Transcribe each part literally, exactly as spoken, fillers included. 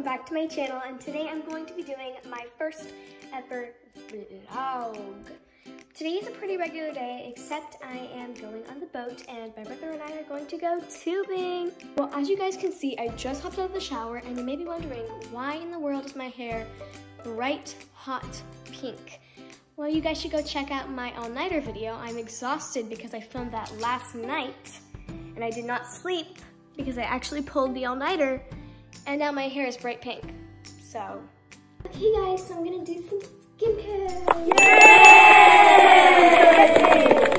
welcome back to my channel, and today I'm going to be doing my first ever vlog. Today is a pretty regular day, except I am going on the boat and my brother and I are going to go tubing. Well, as you guys can see, I just hopped out of the shower, and you may be wondering, why in the world is my hair bright, hot pink? Well, you guys should go check out my all-nighter video. I'm exhausted because I filmed that last night, and I did not sleep because I actually pulled the all-nighter, and now my hair is bright pink, so. Okay guys, so I'm gonna do some skincare.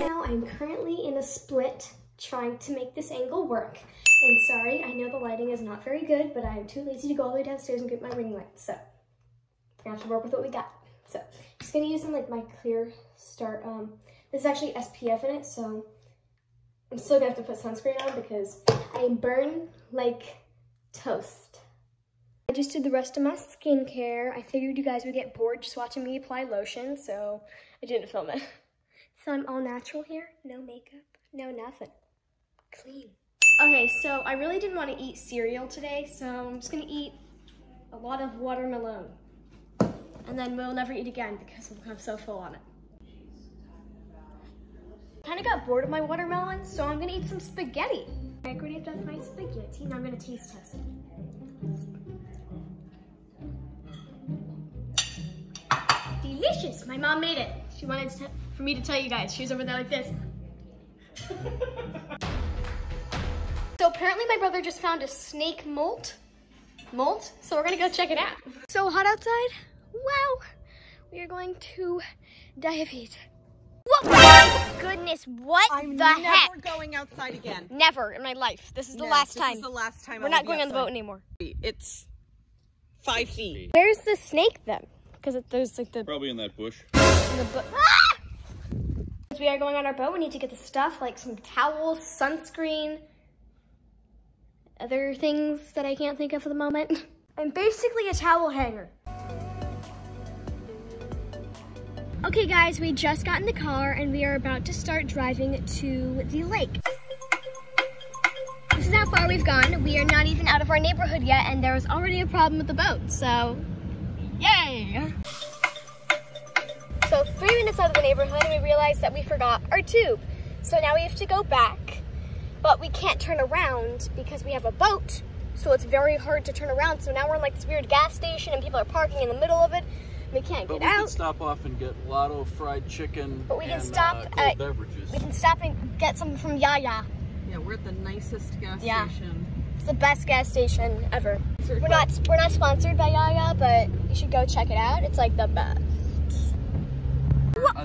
Yay! Now I'm currently in a split trying to make this angle work. And sorry, I know the lighting is not very good, but I'm too lazy to go all the way downstairs and get my ring light, so we're gonna have to work with what we got. So, I'm just gonna use some like my Clear Start. Um, this is actually S P F in it, so I'm still gonna have to put sunscreen on because I burn like toast. I just did the rest of my skincare. I figured you guys would get bored just watching me apply lotion, so I didn't film it. So I'm all natural here, no makeup, no nothing, clean. Okay, so I really didn't want to eat cereal today, so I'm just gonna eat a lot of watermelon. And then we'll never eat again because I'm so full on it. Kind of got bored of my watermelon, so I'm gonna eat some spaghetti. I already have done my spaghetti, now I'm gonna taste test it. Delicious! My mom made it. She wanted to, for me to tell you guys. She was over there like this. So apparently my brother just found a snake molt, molt. So we're gonna go check it out. So hot outside. Wow, we are going to dive. Whoa, goodness, what I'm the heck? I'm never going outside again. Never in my life. This is the no, last this time. This is the last time. We're I'll not going outside. on the boat anymore. It's five feet. Where's the snake then? Because there's like the... Probably in that bush. In the bu ah! As we are going on our boat, we need to get the stuff, like some towels, sunscreen, other things that I can't think of for the moment. I'm basically a towel hanger. Okay guys, we just got in the car and we are about to start driving to the lake. This is how far we've gone. We are not even out of our neighborhood yet and there was already a problem with the boat, so yay! So three minutes out of the neighborhood and we realized that we forgot our tube. So now we have to go back, but we can't turn around because we have a boat, so it's very hard to turn around. So now we're in like this weird gas station and people are parking in the middle of it. We can't but get we out. We can stop off and get lotto fried chicken. But we can and, stop uh, cold uh, beverages. We can stop and get some from Yaya. Yeah, we're at the nicest gas yeah. station. It's the best gas station ever. We're not we're not sponsored by Yaya, but you should go check it out. It's like the best.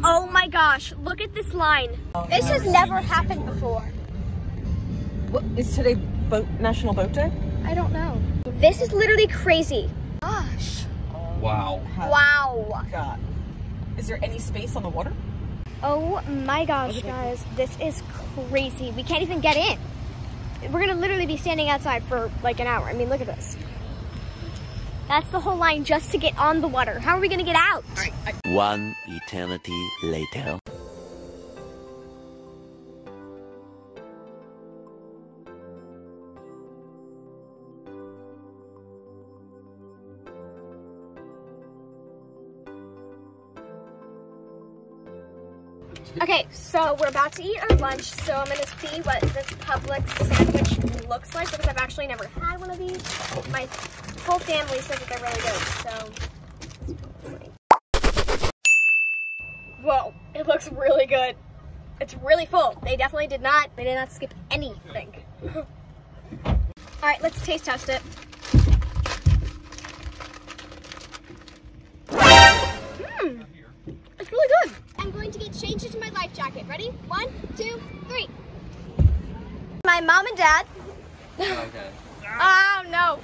Oh my gosh! Look at this line. Oh, this has never happened before. before. What is today? Boat National Boat Day? I don't know. This is literally crazy. Gosh. Wow. Wow. God. Is there any space on the water? Oh my gosh, guys. This is crazy. We can't even get in. We're going to literally be standing outside for like an hour. I mean, look at this. That's the whole line just to get on the water. How are we going to get out? One eternity later. Okay, so we're about to eat our lunch, so I'm gonna see what this Publix sandwich looks like because I've actually never had one of these. My whole family says that they're really good, so. Whoa, it looks really good. It's really full. They definitely did not, they did not skip anything. All right, let's taste test it. Hmm, it's really good. I'm going to get changed into my life jacket. Ready? One, two, three. My mom and dad. Okay. Oh no.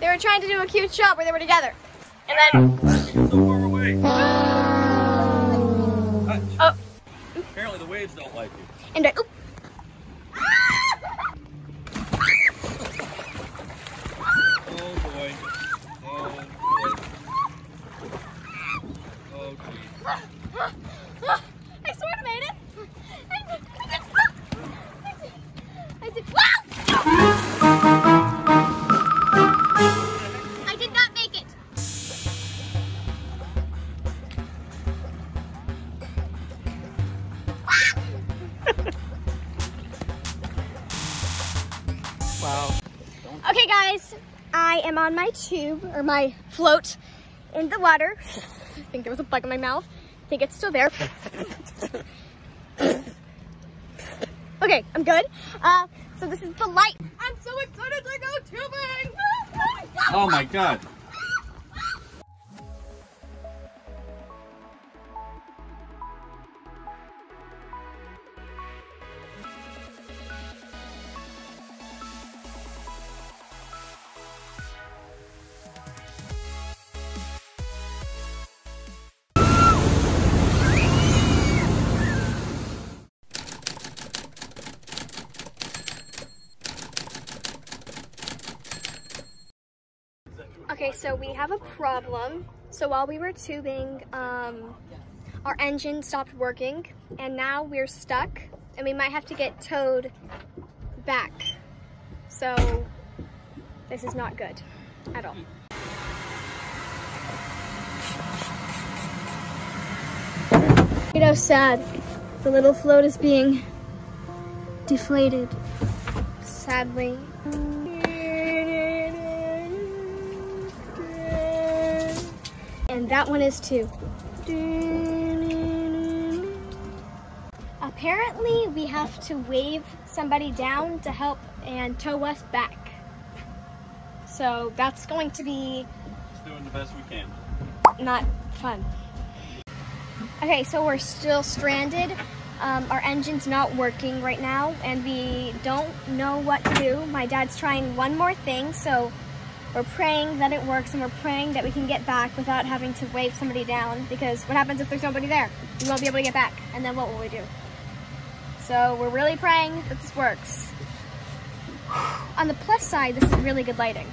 They were trying to do a cute shot where they were together. And then. So far away. Oh. Apparently the waves don't like you. And I. Oop. Oh boy. Oh boy. Oh geez. I sort of made it. I did. I did. I did. I did. Wow! I am on my tube, or my float, in the water. I think there was a bug in my mouth. I think it's still there. Okay, I'm good. Uh, so this is the light. I'm so excited to go tubing! Oh my god. Okay, so we have a problem. So while we were tubing, um, our engine stopped working, and now we're stuck, and we might have to get towed back. So this is not good at all. You know, sad. The little float is being deflated, sadly. And that one is too. Apparently, we have to wave somebody down to help and tow us back. So that's going to be... Just doing the best we can. Not fun. Okay, so we're still stranded. Um, our engine's not working right now, and we don't know what to do. My dad's trying one more thing, so... We're praying that it works, and we're praying that we can get back without having to wave somebody down, because what happens if there's nobody there? We won't be able to get back, and then what will we do? So we're really praying that this works. On the plus side, this is really good lighting.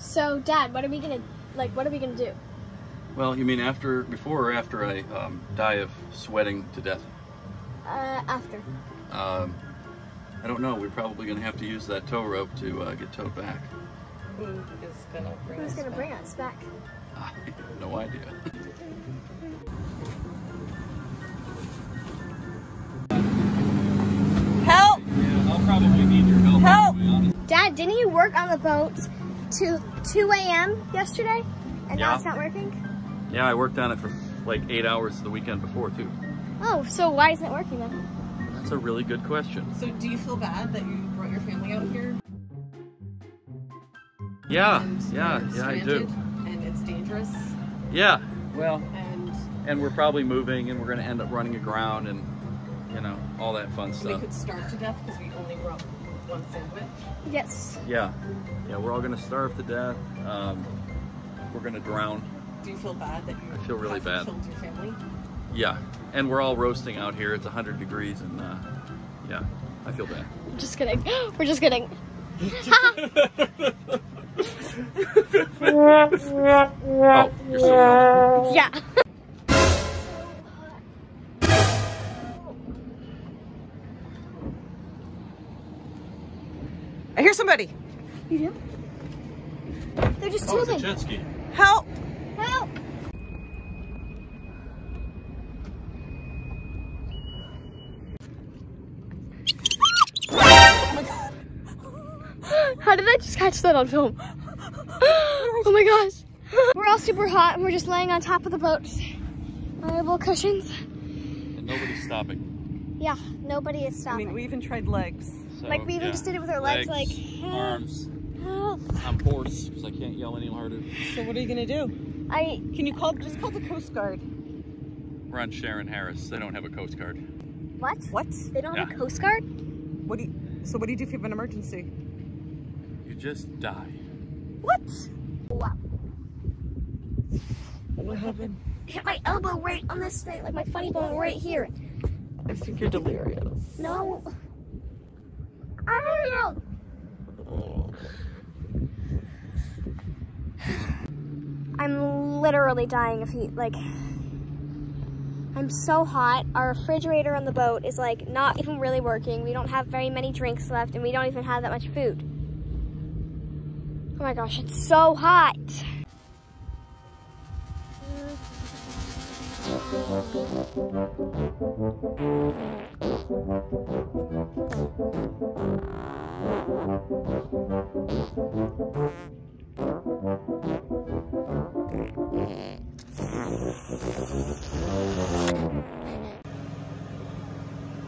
So, Dad, what are we gonna like? What are we gonna do? Well, you mean after, before, or after I um, die of sweating to death? Uh, after. Um, I don't know. We're probably gonna have to use that tow rope to uh, get towed back. Who is gonna bring Who's us gonna back? bring us back? I have no idea. Help! Yeah, I'll probably need your help. Help! Anyway, Dad, didn't you work on the boat to two A M yesterday, and yeah. Now it's not working? Yeah, I worked on it for like eight hours the weekend before, too. Oh, so why isn't it working then? That's a really good question. So do you feel bad that you brought your family out here? Yeah, and yeah, yeah, I do. And it's dangerous? Yeah, well, and, and we're probably moving, and we're going to end up running aground, and, you know, all that fun and stuff. We could starve to death because we only grew up one sandwich. Yes. Yeah. Yeah, we're all gonna starve to death. Um, we're gonna drown. Do you feel bad that you I feel really bad. killed your family? Yeah, and we're all roasting out here. It's one hundred degrees, and uh, yeah, I feel bad. I'm just kidding. We're just kidding. Oh, you're so wrong. Yeah. I hear somebody. You do? They're just oh, tubing. It's a jet ski. Help! Help! Oh my god! How did I just catch that on film? Oh my gosh! We're all super hot, and we're just laying on top of the boat, little cushions. And nobody's stopping. Yeah, nobody is stopping. I mean, we even tried legs. So, like, we even yeah. just did it with our legs, legs like, help, arms. Help. I'm hoarse because I can't yell any harder. So what are you gonna do? I can you call just call the Coast Guard? We're on Sharon Harris. They don't have a Coast Guard. What? What? They don't yeah. have a Coast Guard? What do you, so what do you do if you have an emergency? You just die. What? Wow. What happened? Hit my elbow right on this thing, like my funny bone right here. I think you're delirious. No. I don't know. I'm literally dying of heat. Like, I'm so hot. Our refrigerator on the boat is like not even really working. We don't have very many drinks left, and we don't even have that much food. Oh my gosh, it's so hot.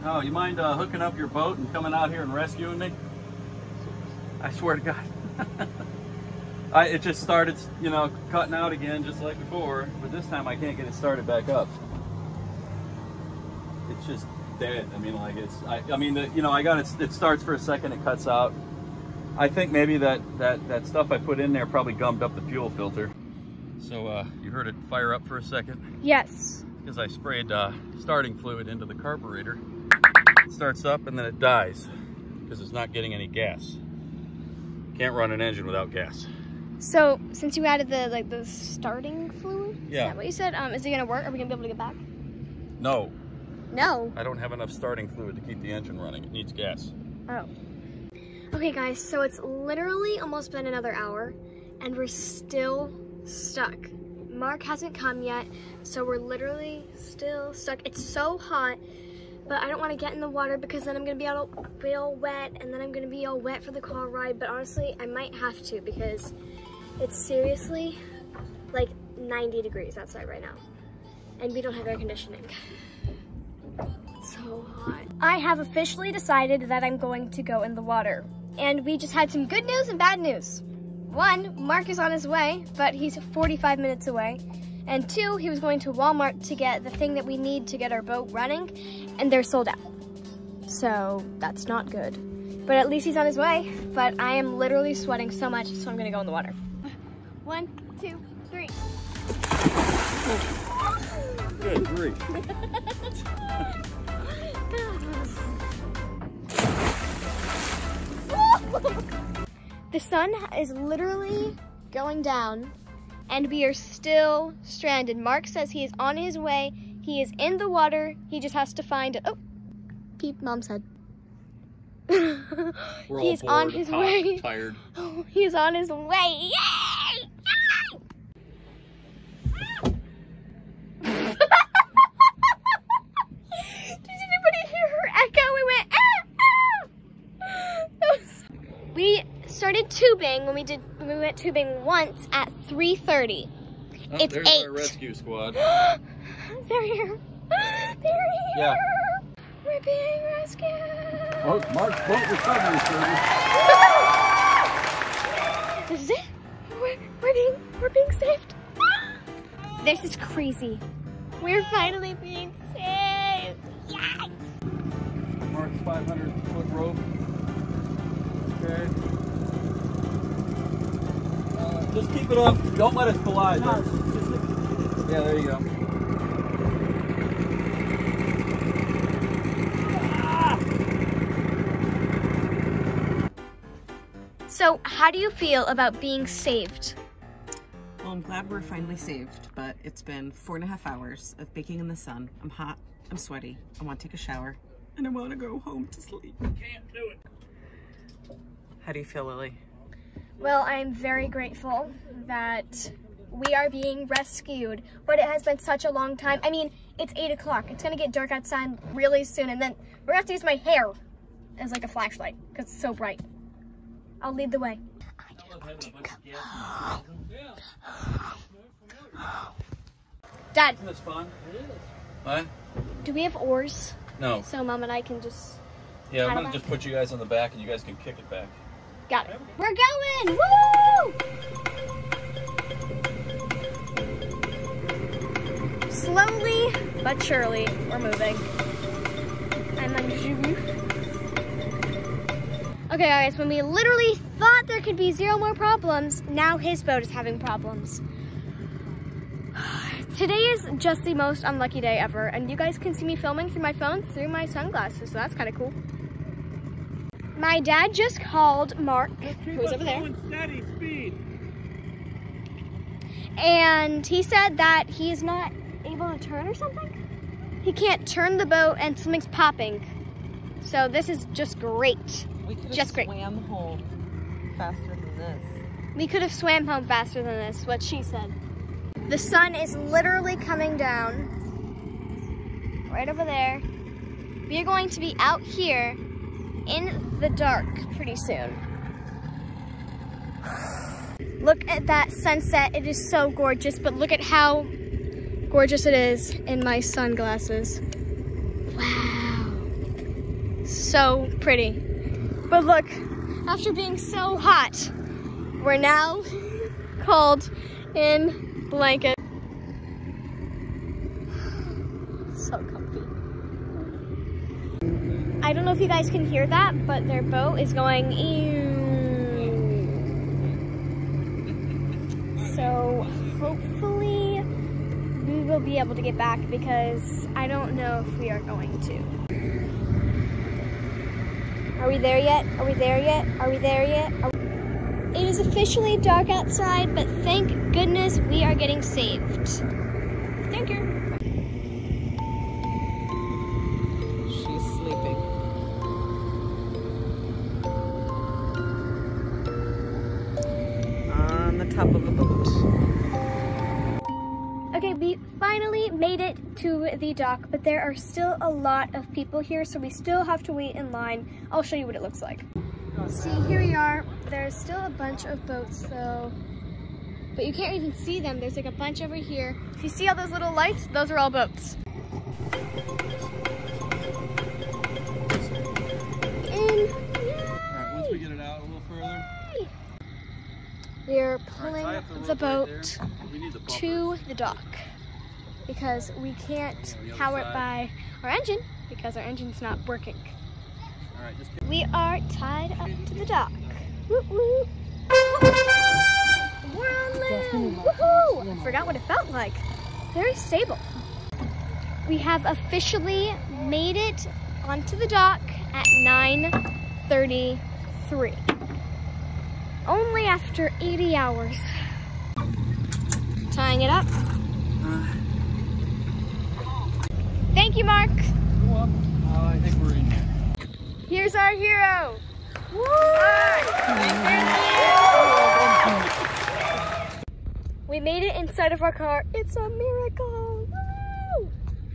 Oh, you mind uh, hooking up your boat and coming out here and rescuing me? I swear to God. I, it just started, you know, cutting out again just like before, but this time I can't get it started back up. It's just dead. I mean, like it's, I, I mean, the, you know, I got it, it starts for a second, it cuts out. I think maybe that, that, that stuff I put in there probably gummed up the fuel filter. So uh, you heard it fire up for a second? Yes. Because I sprayed uh, starting fluid into the carburetor. It starts up and then it dies because it's not getting any gas. Can't run an engine without gas. So, since you added the like the starting fluid, yeah. Is that what you said? Um, is it gonna work? Are we gonna be able to get back? No. No? I don't have enough starting fluid to keep the engine running. It needs gas. Oh. Okay guys, so it's literally almost been another hour and we're still stuck. Mark hasn't come yet, so we're literally still stuck. It's so hot, but I don't wanna get in the water because then I'm gonna be all, be all wet and then I'm gonna be all wet for the car ride, but honestly, I might have to because it's seriously like ninety degrees outside right now. And we don't have air conditioning. It's so hot. I have officially decided that I'm going to go in the water. And we just had some good news and bad news. One, Mark is on his way, but he's forty-five minutes away. And two, he was going to Walmart to get the thing that we need to get our boat running, and they're sold out. So that's not good. But at least he's on his way. But I am literally sweating so much, so I'm gonna go in the water. One, two, three. Good grief. The sun is literally going down and we are still stranded. Mark says he is on his way. He is in the water. He just has to find it. Oh, peep mom's head. We're he's all bored, on his hot, way. Tired. Oh, he's on his way. Yay! Did anybody hear her echo? We went, ah, ah. Was... We started tubing when we did. When we went tubing once at three thirty. Oh, it's there's eight. Our rescue squad. They're here. They're here. Yeah. We're being rescued. Oh, Mark's boat recovery service. This is it. We're, we're, being, we're being saved. This is crazy. We're finally being saved. Yes. Mark's five hundred foot rope. Okay. Uh, just keep it up. Don't let us collide. No. Yeah, there you go. So, how do you feel about being saved? Well, I'm glad we're finally saved, but it's been four and a half hours of baking in the sun. I'm hot, I'm sweaty, I want to take a shower, and I want to go home to sleep. Can't do it. How do you feel, Lily? Well, I'm very grateful that we are being rescued, but it has been such a long time. I mean, it's eight o'clock. It's going to get dark outside really soon, and then we're going to have to use my hair as like a flashlight because it's so bright. I'll lead the way. I just want to go. Dad. Isn't this fun? It is. What? Do we have oars? No. So Mom and I can just... Yeah, I'm going to just put you guys on the back and you guys can kick it back. Got it. We're going! Woo! Slowly but surely, we're moving. I'm under the roof. Okay guys, when we literally thought there could be zero more problems, now his boat is having problems. Today is just the most unlucky day ever, and you guys can see me filming through my phone through my sunglasses, so that's kind of cool. My dad just called Mark, who's over there, and he said that he is not able to turn or something? He can't turn the boat and something's popping. So this is just great. We could have just swam home faster than this. We could have swam home faster than this, what she said. The sun is literally coming down right over there. We are going to be out here in the dark pretty soon. Look at that sunset. It is so gorgeous, but look at how gorgeous it is in my sunglasses. Wow. So pretty. But look, after being so hot, we're now cold in blankets. So comfy. I don't know if you guys can hear that, but their boat is going ew. So hopefully we will be able to get back because I don't know if we are going to. Are we there yet? Are we there yet? Are we there yet? Are we... It is officially dark outside, but thank goodness we are getting saved. Thank you. She's sleeping. On the top of the boat. Okay, we finally made it to the dock, but there are still a lot of people here, so we still have to wait in line. I'll show you what it looks like. See, here we are. There's still a bunch of boats, though, but you can't even see them. There's like a bunch over here. If you see all those little lights, those are all boats. We are pulling right, the boat right the to the dock because we can't yeah, power side. it by our engine because our engine's not working. All right, just we are tied up to the dock. Woo woo! We're on land! Woohoo! I forgot what it felt like. Very stable. We have officially made it onto the dock at nine thirty-three. Only after eighty hours. Tying it up. Uh, Thank you, Mark. You're welcome. Uh, I think we're in there. Here's our hero. Woo! Right. We made it inside of our car. It's a miracle. Woo!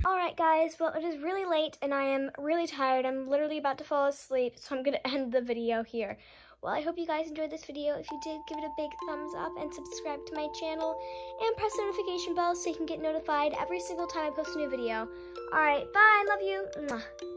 All right, guys. Well, it is really late, and I am really tired. I'm literally about to fall asleep, so I'm going to end the video here. Well, I hope you guys enjoyed this video. If you did, give it a big thumbs up and subscribe to my channel and press the notification bell so you can get notified every single time I post a new video. All right, bye, love you. Mwah.